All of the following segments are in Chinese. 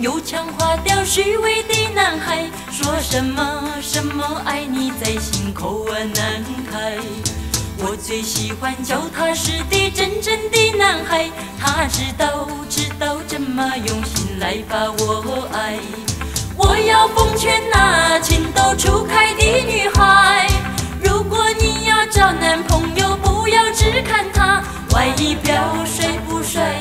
又强化掉虚伪的男孩，说什么什么爱你在心口啊难开。我最喜欢脚踏实地真正的男孩，他知道怎么用心来把我爱。我要奉劝那情窦初开的女孩，如果你要找男朋友，不要只看他外表帅不帅，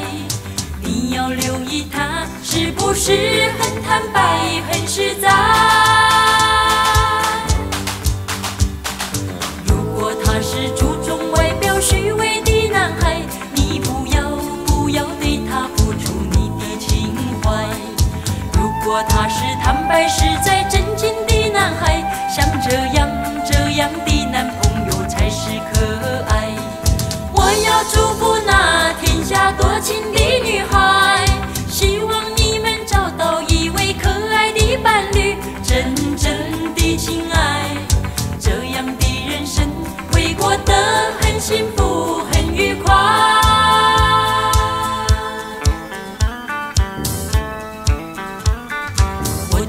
你要留意他是不是很坦白很实在。如果他是注重外表虚伪的男孩，你不要对他付出你的情怀。如果他是坦白实在真心的男孩，像这样的男朋友才是可爱。我要祝福那天下多情的女孩，希望你们找到一位可爱的伴侣，真正的情爱，这样的人生会过得很幸福很愉快。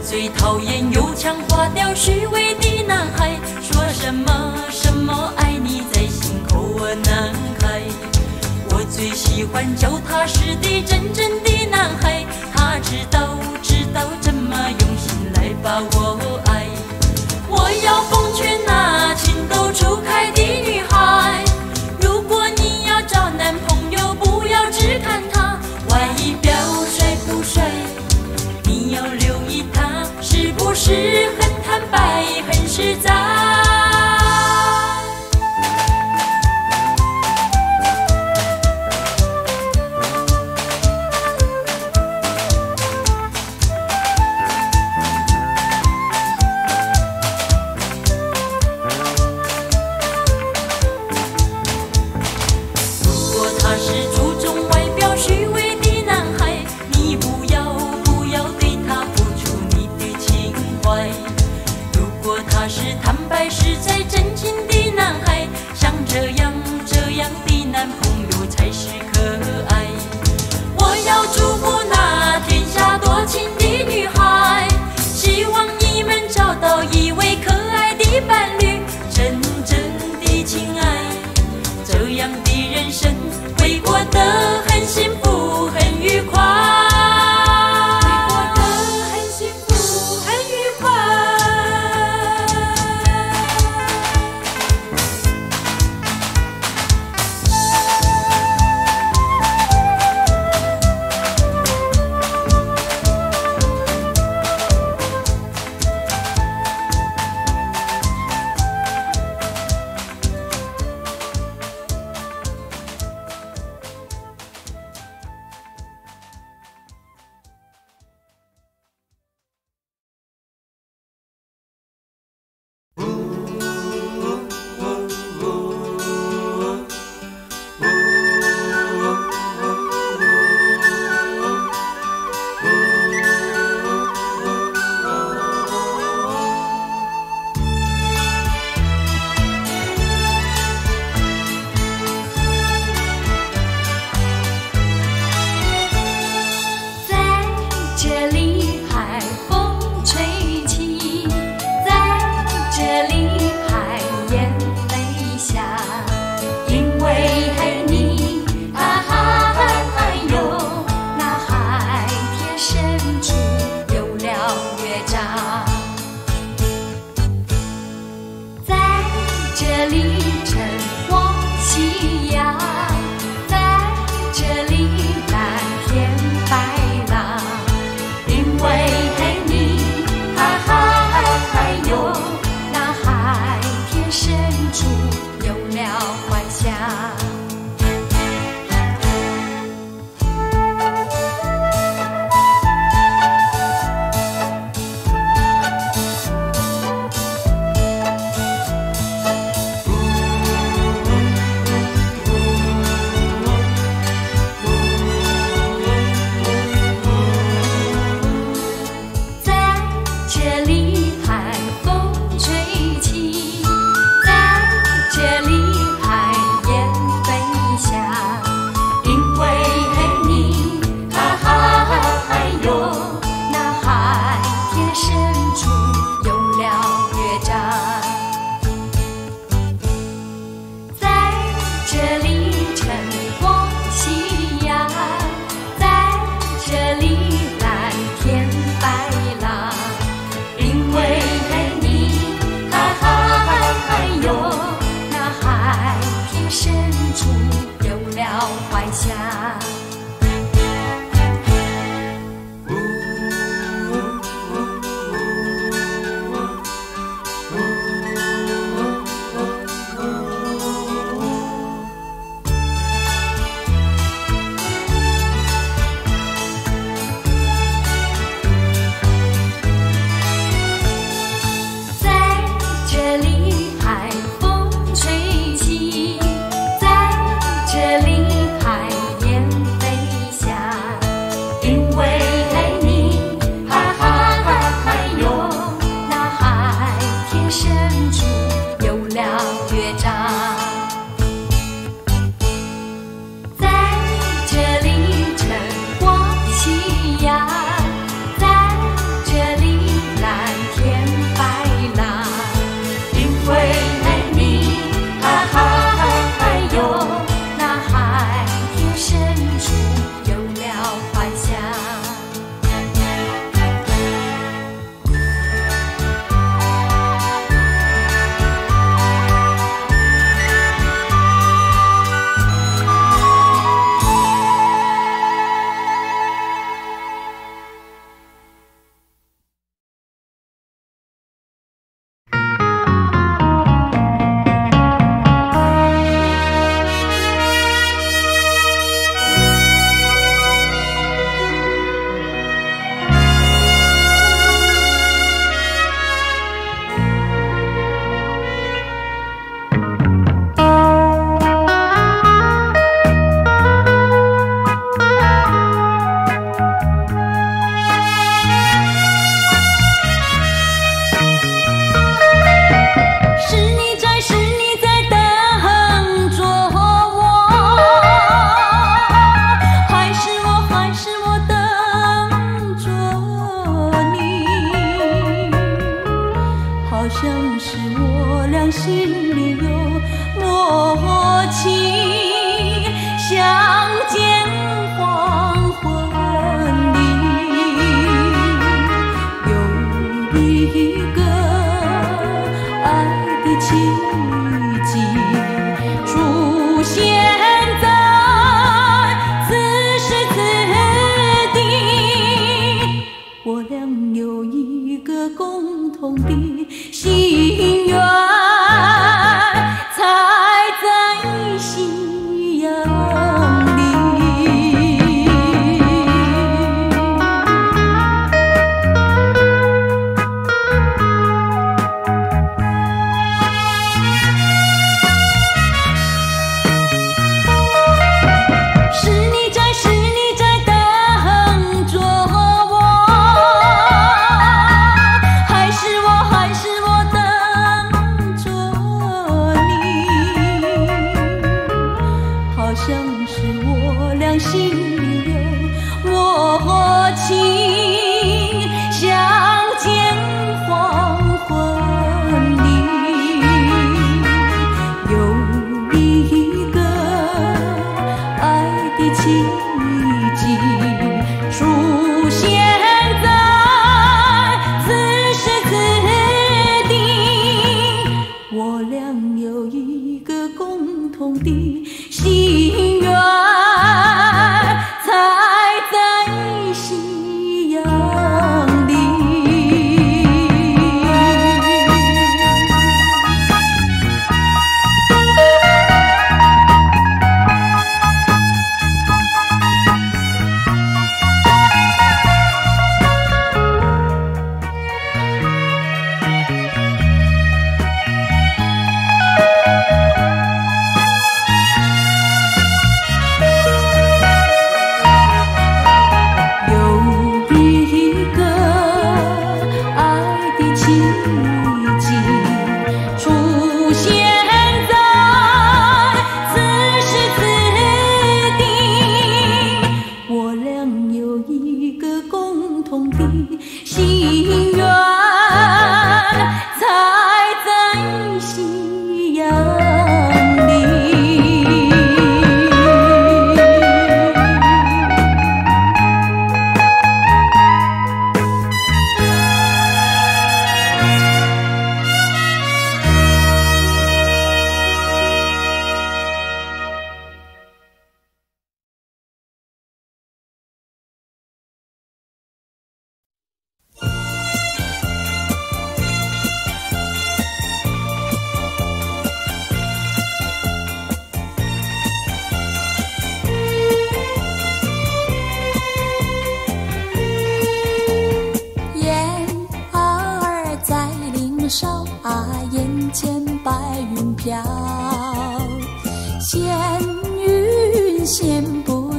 最讨厌又强化掉虚伪的男孩，说什么爱你在心口啊难开。我最喜欢脚踏实地真正的男孩，他知道怎么用心来把我爱。我要奉劝那情窦初开的女孩，如果你要找男朋友，不要只看他外表帅不帅，你要留意他是不是很坦白很实在。如果他是注重外表虚伪的男孩，你不要对他付出你的情怀。如果他是坦白实在真心的男孩，像这样的男朋友才是可爱。我要祝福那天下多情的女孩，希望你们找到一位可爱的伴侣，真正的情爱，这样的人生会过得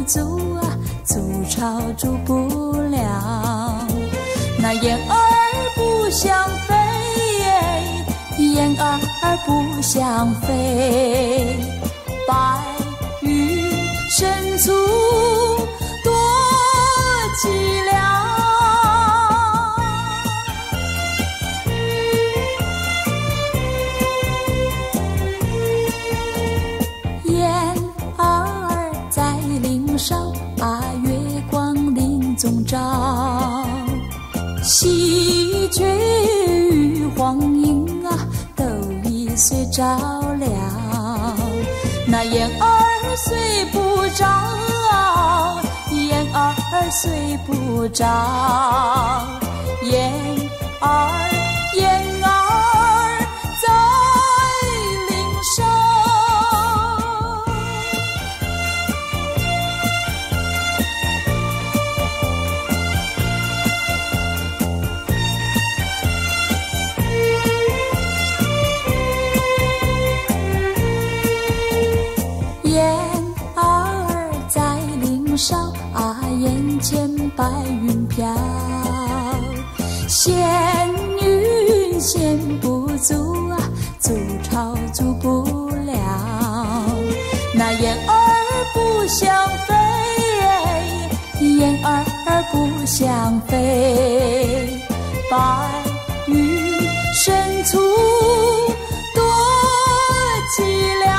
足啊，筑巢筑不了。那燕儿不想飞，燕儿不想飞，白云深处多寂寥。 总照喜鹊与黄莺啊，都一岁着了。那燕儿睡不着，燕儿睡不着，燕儿燕儿在林梢。 白云飘，闲云闲不足啊，筑巢筑不了。那燕儿不想飞，燕儿不想飞，白云深处多寂寥。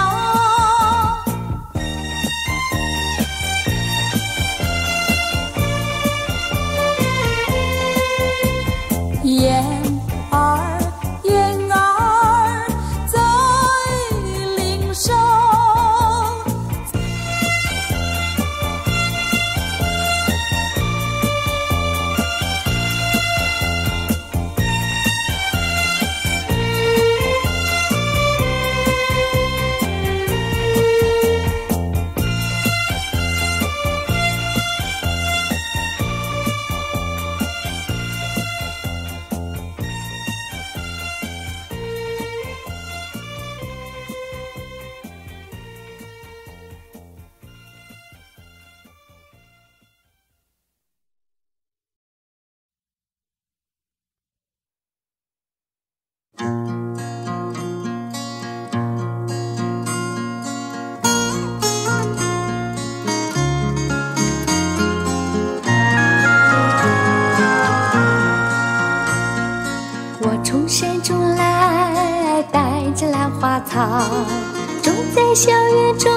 种在校园中，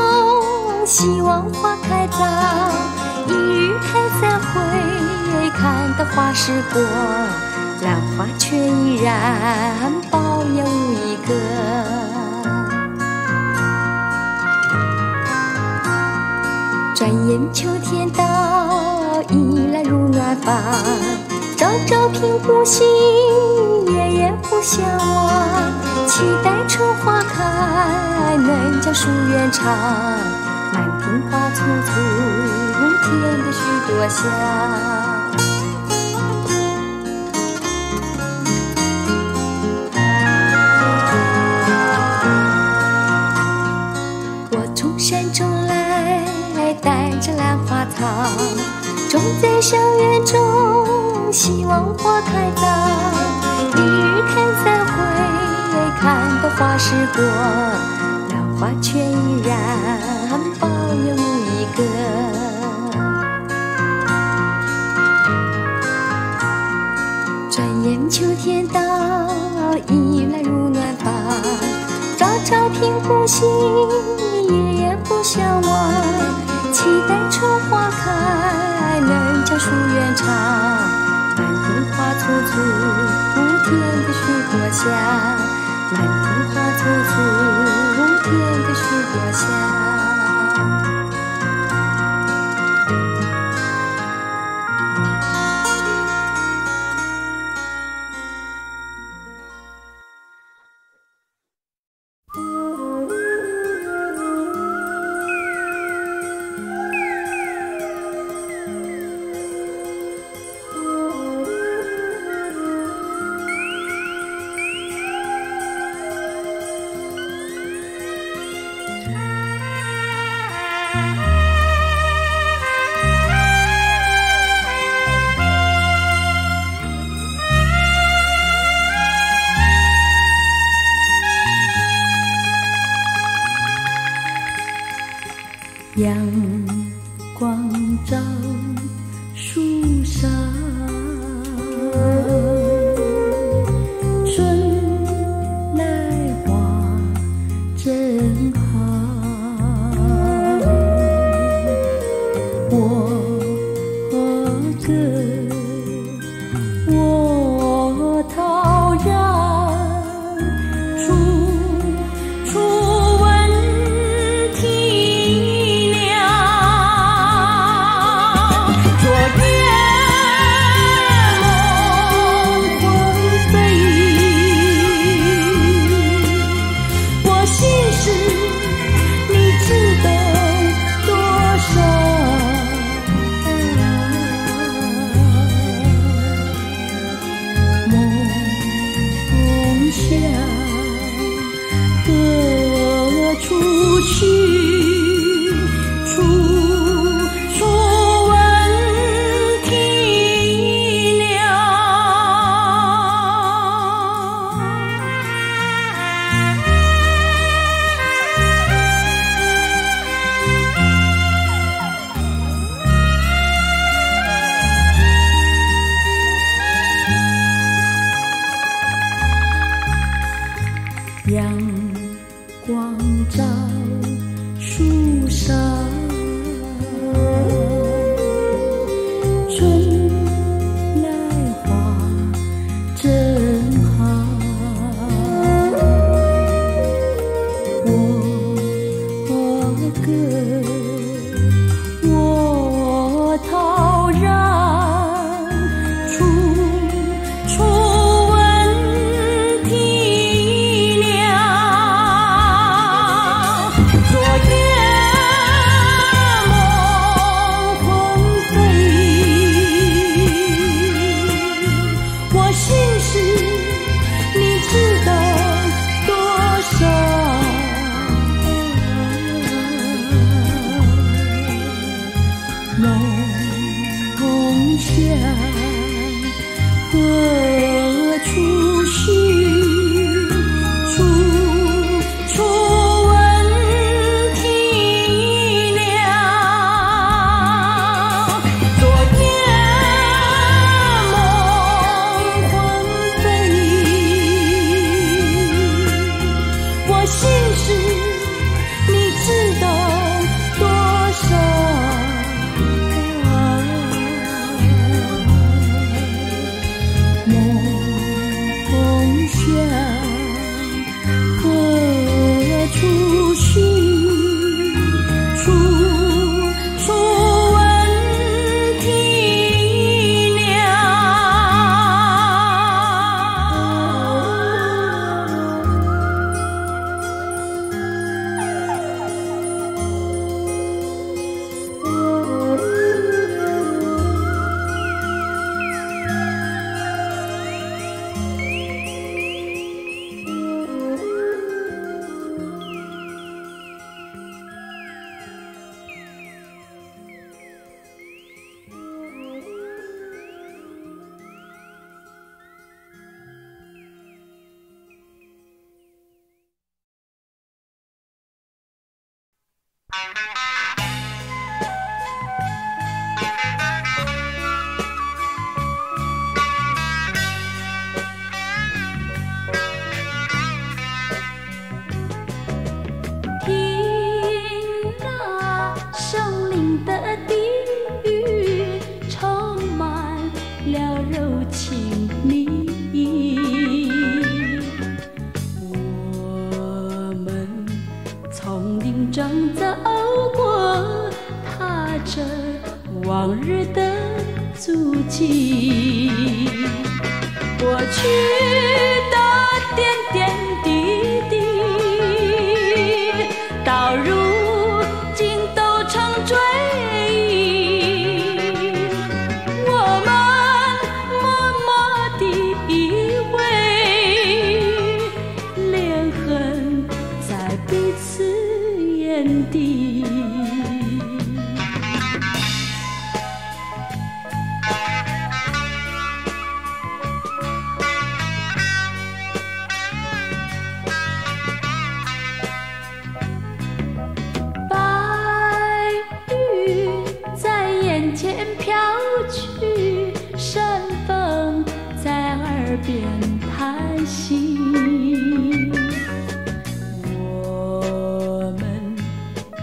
希望花开早。一日开三回，看到花时过，兰花却依然苞也无一个。转眼秋天到，依兰如暖房，朝朝平步新，夜夜不相忘。 期待春花开，能将夙愿偿。满庭花簇簇，添得许多香。我从山中来，带着兰花草，种在校园中，希望花开早。一日看三回。 看到花时过，兰花却依然苞也无一个。转眼秋天到，依兰如暖房，朝朝平步新，夜夜不相忘。期待春花开，能将夙愿偿。满庭花簇簇，添得许多香。 满庭花簇簇，添得许多香。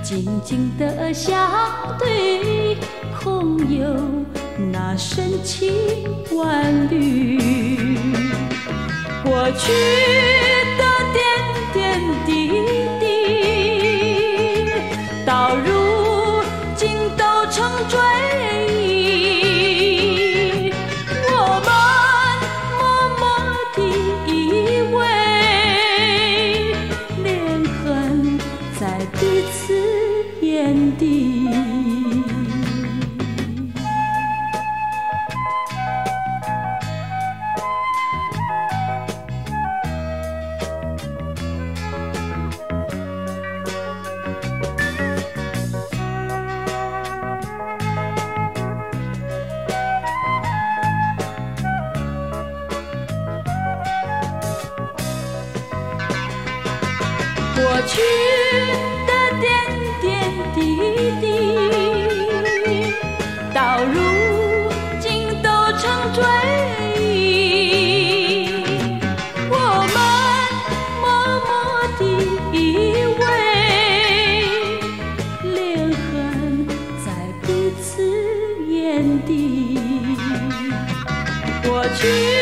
静静地相对，深情万缕，过去的点点滴滴，到如今都成追忆。我们默默地依偎，恋恨在彼此眼底。 过去的点点滴滴，到如今都成追忆。我们默默地依偎，恋恨在彼此眼底。过去。